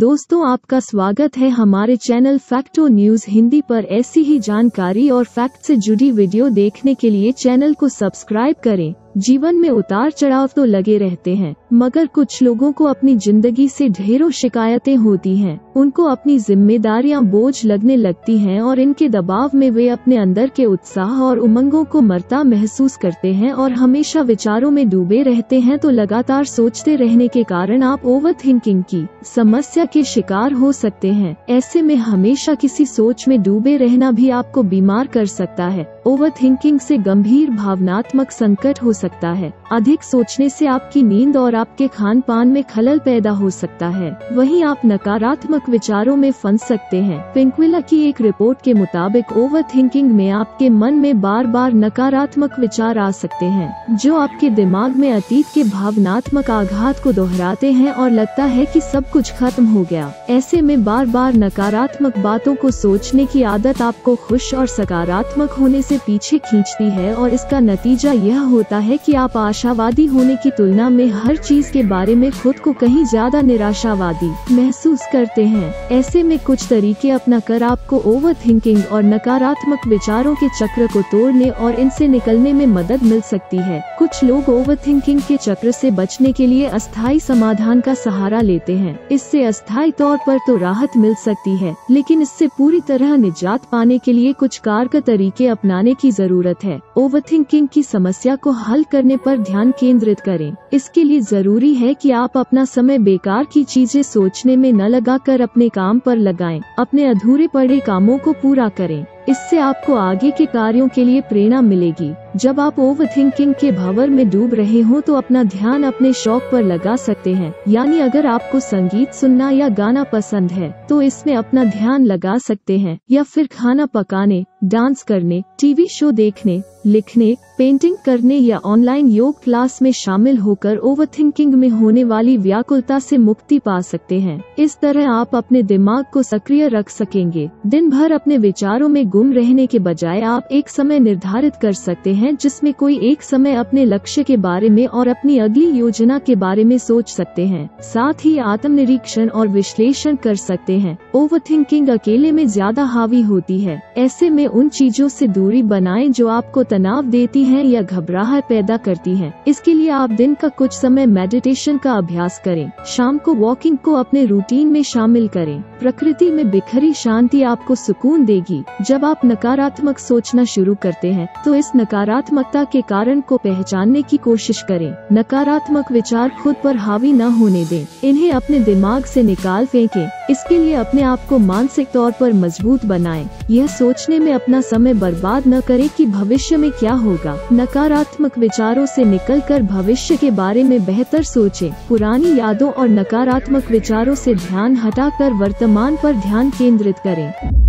दोस्तों आपका स्वागत है हमारे चैनल फैक्टो न्यूज हिंदी पर। ऐसी ही जानकारी और फैक्ट से जुड़ी वीडियो देखने के लिए चैनल को सब्सक्राइब करें। जीवन में उतार चढ़ाव तो लगे रहते हैं, मगर कुछ लोगों को अपनी जिंदगी से ढेरों शिकायतें होती हैं। उनको अपनी जिम्मेदारियां बोझ लगने लगती हैं और इनके दबाव में वे अपने अंदर के उत्साह और उमंगों को मरता महसूस करते हैं और हमेशा विचारों में डूबे रहते हैं। तो लगातार सोचते रहने के कारण आप ओवरथिंकिंग की समस्या के शिकार हो सकते हैं। ऐसे में हमेशा किसी सोच में डूबे रहना भी आपको बीमार कर सकता है। ओवरथिंकिंग से गंभीर भावनात्मक संकट हो सकता है। अधिक सोचने से आपकी नींद और आपके खान पान में खलल पैदा हो सकता है। वहीं आप नकारात्मक विचारों में फंस सकते हैं। पिंकविला की एक रिपोर्ट के मुताबिक ओवरथिंकिंग में आपके मन में बार बार नकारात्मक विचार आ सकते हैं, जो आपके दिमाग में अतीत के भावनात्मक आघात को दोहराते हैं और लगता है कि सब कुछ खत्म हो गया। ऐसे में बार बार नकारात्मक बातों को सोचने की आदत आपको खुश और सकारात्मक होने से पीछे खींचती है और इसका नतीजा यह होता है कि आप आशावादी होने की तुलना में हर चीज के बारे में खुद को कहीं ज्यादा निराशावादी महसूस करते हैं। ऐसे में कुछ तरीके अपना कर आपको ओवरथिंकिंग और नकारात्मक विचारों के चक्र को तोड़ने और इनसे निकलने में मदद मिल सकती है। कुछ लोग ओवरथिंकिंग के चक्र से बचने के लिए अस्थायी समाधान का सहारा लेते हैं। इससे अस्थायी तौर पर तो राहत मिल सकती है, लेकिन इससे पूरी तरह निजात पाने के लिए कुछ कारगर तरीके अपनाने की जरूरत है। ओवरथिंकिंग की समस्या को हल करने पर ध्यान केंद्रित करें। इसके लिए जरूरी है कि आप अपना समय बेकार की चीजें सोचने में न लगाकर अपने काम पर लगाएं। अपने अधूरे पड़े कामों को पूरा करें। इससे आपको आगे के कार्यों के लिए प्रेरणा मिलेगी। जब आप ओवरथिंकिंग के भंवर में डूब रहे हो तो अपना ध्यान अपने शौक पर लगा सकते हैं। यानी अगर आपको संगीत सुनना या गाना पसंद है तो इसमें अपना ध्यान लगा सकते हैं, या फिर खाना पकाने, डांस करने, टीवी शो देखने, लिखने, पेंटिंग करने या ऑनलाइन योग क्लास में शामिल होकर ओवरथिंकिंग में होने वाली व्याकुलता से मुक्ति पा सकते हैं। इस तरह आप अपने दिमाग को सक्रिय रख सकेंगे। दिन भर अपने विचारों में गुम रहने के बजाय आप एक समय निर्धारित कर सकते हैं, जिसमें कोई एक समय अपने लक्ष्य के बारे में और अपनी अगली योजना के बारे में सोच सकते हैं। साथ ही आत्मनिरीक्षण और विश्लेषण कर सकते हैं। ओवरथिंकिंग अकेले में ज्यादा हावी होती है। ऐसे में उन चीजों से दूरी बनाएं जो आपको तनाव देती हैं या घबराहट पैदा करती हैं। इसके लिए आप दिन का कुछ समय मेडिटेशन का अभ्यास करें। शाम को वॉकिंग को अपने रूटीन में शामिल करें। प्रकृति में बिखरी शांति आपको सुकून देगी। जब आप नकारात्मक सोचना शुरू करते हैं तो इस नकारात्मकता के कारण को पहचानने की कोशिश करें। नकारात्मक विचार खुद पर हावी न होने दें, इन्हें अपने दिमाग से निकाल फेंकें। इसके लिए अपने आप को मानसिक तौर पर मजबूत बनाएं। यह सोचने में अपना समय बर्बाद न करें कि भविष्य में क्या होगा। नकारात्मक विचारों से निकलकर भविष्य के बारे में बेहतर सोचें। पुरानी यादों और नकारात्मक विचारों से ध्यान हटाकर वर्तमान पर ध्यान केंद्रित करें।